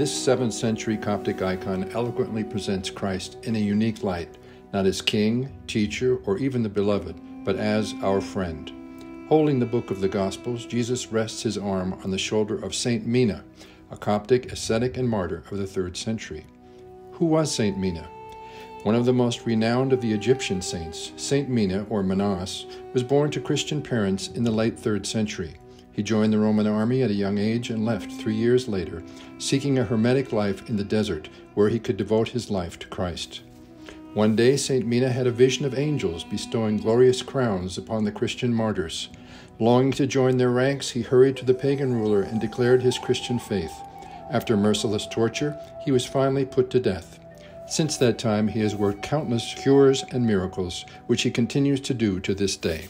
This 7th century Coptic icon eloquently presents Christ in a unique light, not as king, teacher, or even the beloved, but as our friend. Holding the book of the Gospels, Jesus rests his arm on the shoulder of Saint Mina, a Coptic ascetic and martyr of the 3rd century. Who was Saint Mina? One of the most renowned of the Egyptian saints, Saint Mina, or Minos, was born to Christian parents in the late 3rd century. He joined the Roman army at a young age and left 3 years later, seeking a hermetic life in the desert where he could devote his life to Christ. One day, Saint Mina had a vision of angels bestowing glorious crowns upon the Christian martyrs. Longing to join their ranks, he hurried to the pagan ruler and declared his Christian faith. After merciless torture, he was finally put to death. Since that time, he has worked countless cures and miracles, which he continues to do to this day.